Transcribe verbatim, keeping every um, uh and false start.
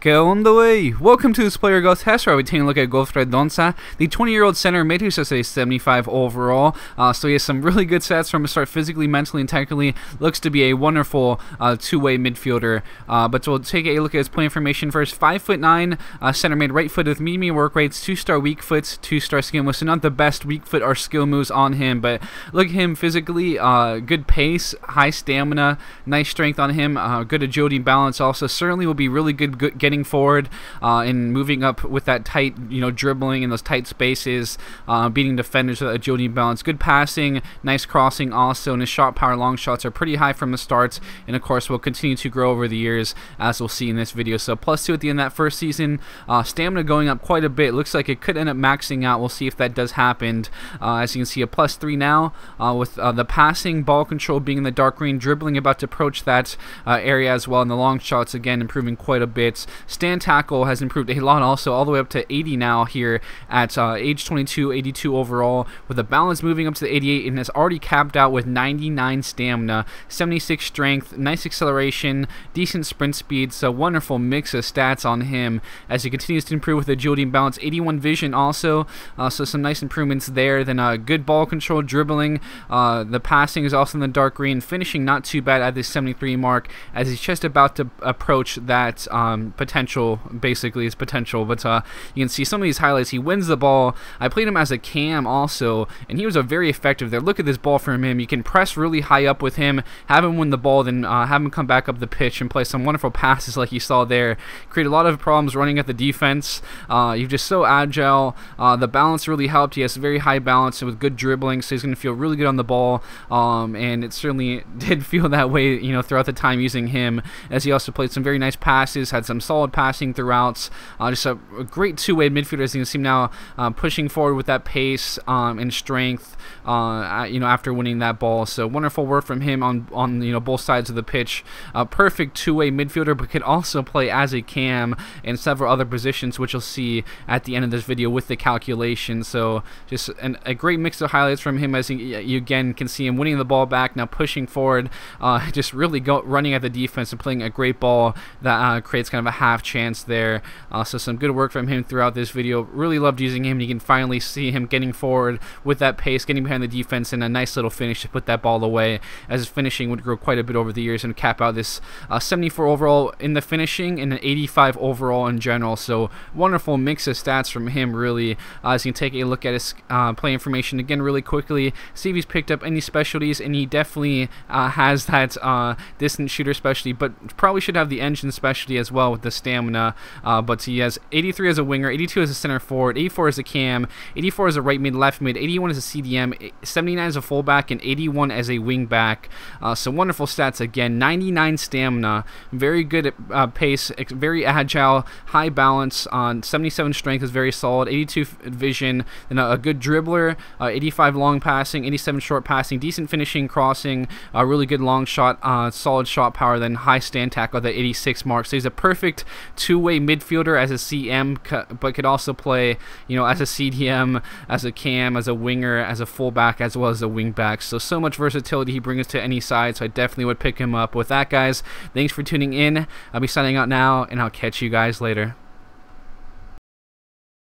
Get on the way! Welcome to this player Gus Hess, where we're taking a look at Godfred Donsah, the twenty year old center mid who says he's seventy-five overall. Uh, so he has some really good stats from a start physically, mentally, and technically. Looks to be a wonderful uh, two-way midfielder. Uh, but we'll take a look at his play information first. five foot nine, uh, center mid, right foot with medium work rates, two star weak foots, two star skill moves. So not the best weak foot or skill moves on him, but look at him physically. Uh, good pace, high stamina, nice strength on him, uh, good agility and balance also. Certainly will be really good, good getting forward uh, and moving up with that tight, you know, dribbling in those tight spaces, uh, beating defenders with agility and balance. Good passing, nice crossing also, and his shot power, long shots are pretty high from the start, and of course will continue to grow over the years as we'll see in this video. So plus two at the end of that first season, uh, stamina going up quite a bit. Looks like it could end up maxing out. We'll see if that does happen. Uh, as you can see, a plus three now uh, with uh, the passing, ball control being in the dark green, dribbling about to approach that uh, area as well, and the long shots again improving quite a bit. Stand tackle has improved a lot also, all the way up to eighty now here at uh, age twenty-two, eighty-two overall, with a balance moving up to the eighty-eight, and has already capped out with ninety-nine stamina, seventy-six strength, nice acceleration, decent sprint speed. So wonderful mix of stats on him as he continues to improve with agility and balance. eighty-one vision also, uh, so some nice improvements there. Then uh, good ball control, dribbling, uh, the passing is also in the dark green, finishing not too bad at the seventy-three mark as he's just about to approach that um, potential, basically his potential. But uh, you can see some of these highlights. He wins the ball. I played him as a cam also, and he was a very effective there. Look at this ball from him. You can press really high up with him, have him win the ball, then uh, have him come back up the pitch and play some wonderful passes like you saw there. Create a lot of problems running at the defense. Uh, he's just so agile. Uh, the balance really helped. He has very high balance with good dribbling, so he's going to feel really good on the ball. Um, and it certainly did feel that way, you know, throughout the time using him, as he also played some very nice passes, had some solid passing throughout. Uh, just a, a great two-way midfielder, as you can see now, uh, pushing forward with that pace um, and strength. Uh, you know, after winning that ball, so wonderful work from him on on you know both sides of the pitch. A perfect two-way midfielder, but could also play as a cam and several other positions, which you'll see at the end of this video with the calculation. So just an, a great mix of highlights from him, as he, you again can see him winning the ball back now, pushing forward, uh, just really go, running at the defense and playing a great ball that uh, creates kind of a half chance there. Uh, so some good work from him throughout this video. Really loved using him. You can finally see him getting forward with that pace, getting behind the defense, and a nice little finish to put that ball away, as his finishing would grow quite a bit over the years and cap out this uh, seventy-four overall in the finishing and an eighty-five overall in general. So wonderful mix of stats from him, really. Uh, as you can take a look at his uh, play information again really quickly, see if he's picked up any specialties, and he definitely uh, has that uh, distance shooter specialty, but probably should have the engine specialty as well with the stamina. Uh, but he has eighty-three as a winger, eighty-two as a center forward, eighty-four as a cam, eighty-four as a right mid, left mid, eighty-one as a C D M, seventy-nine as a fullback, and eighty-one as a wing back. Uh, so wonderful stats again. ninety-nine stamina, very good at uh, pace, very agile, high balance. On seventy-seven strength is very solid, eighty-two vision, and a, a good dribbler, uh, eighty-five long passing, eighty-seven short passing, decent finishing, crossing, a uh, really good long shot, uh, solid shot power, then high stand tackle at the eighty-six mark. So he's a perfect two-way midfielder as a C M, but could also play, you know, as a C D M, as a cam, as a winger, as a fullback, as well as a wing back. So so much versatility he brings to any side. So I definitely would pick him up. With that, guys, thanks for tuning in. I'll be signing out now, and I'll catch you guys later.